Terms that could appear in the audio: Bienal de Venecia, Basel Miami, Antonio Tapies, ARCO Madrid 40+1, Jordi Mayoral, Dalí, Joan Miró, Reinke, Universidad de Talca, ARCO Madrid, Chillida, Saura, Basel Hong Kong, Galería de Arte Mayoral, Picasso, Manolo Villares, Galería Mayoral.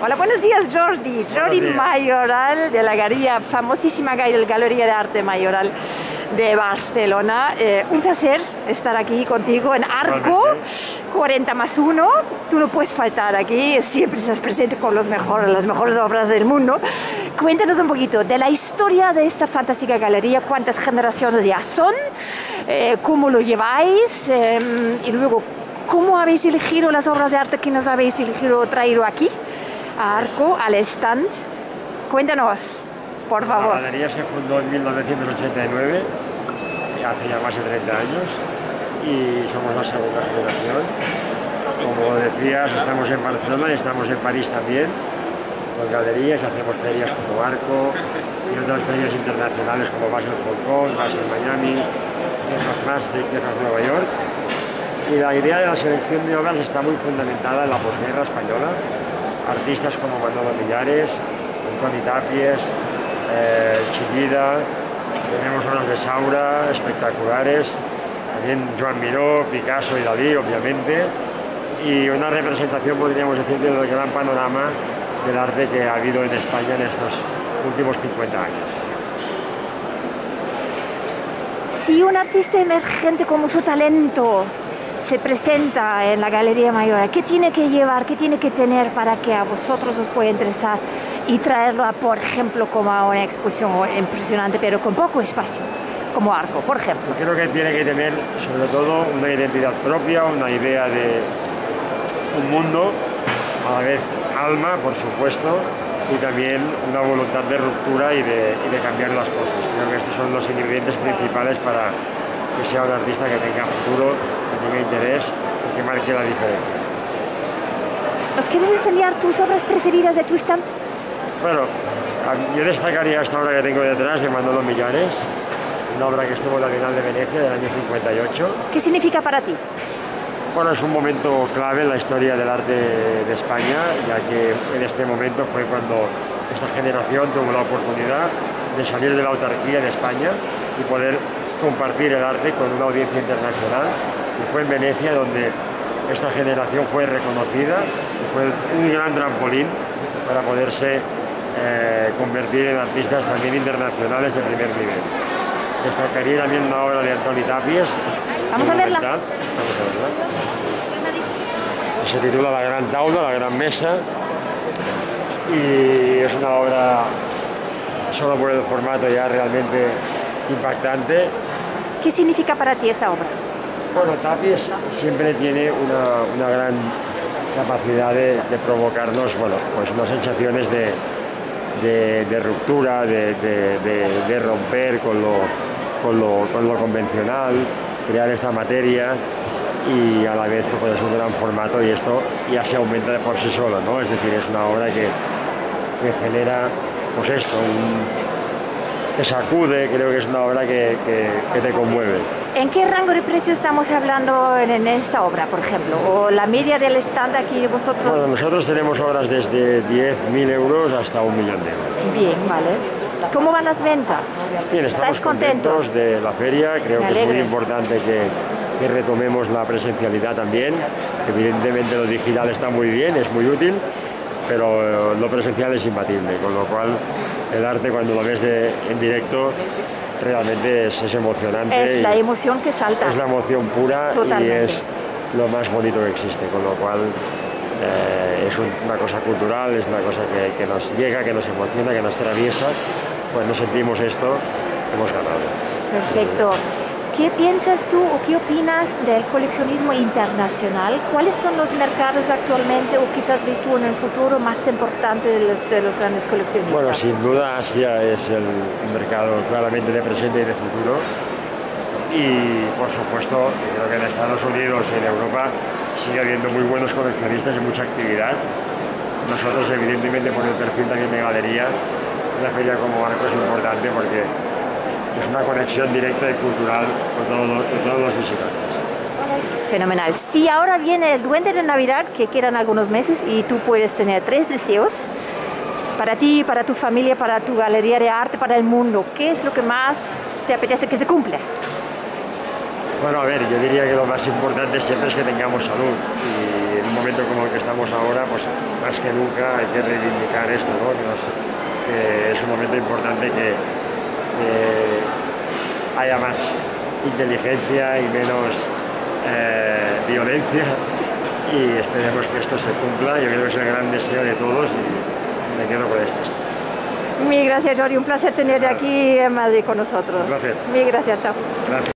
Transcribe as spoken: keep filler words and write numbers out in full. Hola, buenos días, Jordi. Jordi Mayoral, de la galería, famosísima Galería de Arte Mayoral de Barcelona. Eh, un placer estar aquí contigo en ARCO cuarenta más uno. Tú no puedes faltar aquí, siempre estás presente con los mejores, las mejores obras del mundo. Cuéntanos un poquito de la historia de esta fantástica galería, cuántas generaciones ya son, eh, cómo lo lleváis eh, y luego cómo habéis elegido las obras de arte que nos habéis elegido traído aquí a ARCO, al stand. Cuéntanos, por favor. La galería se fundó en mil novecientos ochenta y nueve, hace ya más de treinta años, y somos la segunda generación. Como decías, estamos en Barcelona y estamos en París también, con galerías, hacemos ferias como ARCO y otras ferias internacionales como Basel Hong Kong, Basel Miami, Texas Maastricht, Texas Nueva York. Y la idea de la selección de obras está muy fundamentada en la posguerra española. Artistas como Manolo Villares, Antonio Tapies, eh, Chillida, tenemos obras de Saura espectaculares, también Joan Miró, Picasso y Dalí, obviamente, y una representación, podríamos decir, del gran panorama del arte que ha habido en España en estos últimos cincuenta años. Si un artista emergente con mucho talento se presenta en la Galería Mayoral, ¿qué tiene que llevar, qué tiene que tener para que a vosotros os pueda interesar y traerlo, a, por ejemplo, como a una exposición impresionante, pero con poco espacio, como ARCO, por ejemplo? Yo creo que tiene que tener, sobre todo, una identidad propia, una idea de un mundo, a la vez alma, por supuesto, y también una voluntad de ruptura y de, y de cambiar las cosas. Creo que estos son los ingredientes principales para que sea un artista que tenga futuro, que tenga interés y que marque la diferencia. ¿Nos quieres enseñar tus obras preferidas de tu stand? Bueno, yo destacaría esta obra que tengo detrás, de Manolo Villares, una obra que estuvo en la Bienal de Venecia del año cincuenta y ocho. ¿Qué significa para ti? Bueno, es un momento clave en la historia del arte de España, ya que en este momento fue cuando esta generación tuvo la oportunidad de salir de la autarquía de España y poder compartir el arte con una audiencia internacional, y fue en Venecia donde esta generación fue reconocida y fue un gran trampolín para poderse eh, convertir en artistas también internacionales de primer nivel. Destacaría también una obra de Antonio Tapies. Vamos a verla. Vamos a verla. Se titula La gran taula, la gran mesa, y es una obra solo por el formato ya realmente impactante. ¿Qué significa para ti esta obra? Bueno, Tapies siempre tiene una, una gran capacidad de, de provocarnos, bueno, pues unas sensaciones de, de, de ruptura, de, de, de, de romper con lo, con, lo, con lo convencional, crear esta materia, y a la vez pues, es un gran formato y esto ya se aumenta de por sí solo, ¿no? Es decir, es una obra que, que genera, pues esto, un... te sacude, creo que es una obra que, que, que te conmueve. ¿En qué rango de precio estamos hablando en, en esta obra, por ejemplo? ¿O la media del stand aquí vosotros? Bueno, nosotros tenemos obras desde diez mil euros hasta un millón de euros. Bien, vale. ¿Cómo van las ventas? Bien, estamos contentos, contentos de la feria. Creo que es muy importante que, que retomemos la presencialidad también. Evidentemente lo digital está muy bien, es muy útil, pero lo presencial es imbatible, con lo cual el arte, cuando lo ves de, en directo, realmente es, es emocionante. Es la emoción que salta. Es la emoción pura. Totalmente. Y es lo más bonito que existe, con lo cual eh, es un, una cosa cultural, es una cosa que, que nos llega, que nos emociona, que nos atraviesa. Cuando sentimos esto, hemos ganado. Perfecto. ¿Qué piensas tú o qué opinas del coleccionismo internacional? ¿Cuáles son los mercados actualmente o quizás ves tú en el futuro más importante de los, de los grandes coleccionistas? Bueno, sin duda Asia es el mercado claramente de presente y de futuro, y por supuesto creo que en Estados Unidos y en Europa sigue habiendo muy buenos coleccionistas y mucha actividad. Nosotros evidentemente por el perfil también de galería, una feria como ARCO es importante porque es una conexión directa y cultural con todos, con todos los visitantes. Fenomenal. Si sí, ahora viene el Duende de Navidad, que quedan algunos meses, y tú puedes tener tres deseos para ti, para tu familia, para tu galería de arte, para el mundo. ¿Qué es lo que más te apetece que se cumpla? Bueno, a ver, yo diría que lo más importante siempre es que tengamos salud. Y en un momento como el que estamos ahora, pues más que nunca hay que reivindicar esto, ¿no? Que, nos, que es un momento importante que, que haya más inteligencia y menos eh, violencia, y esperemos que esto se cumpla. Yo creo que es el gran deseo de todos y me quedo con esto. Mil gracias, Jordi, un placer tenerte aquí en Madrid con nosotros. Mil gracias, chao. Gracias.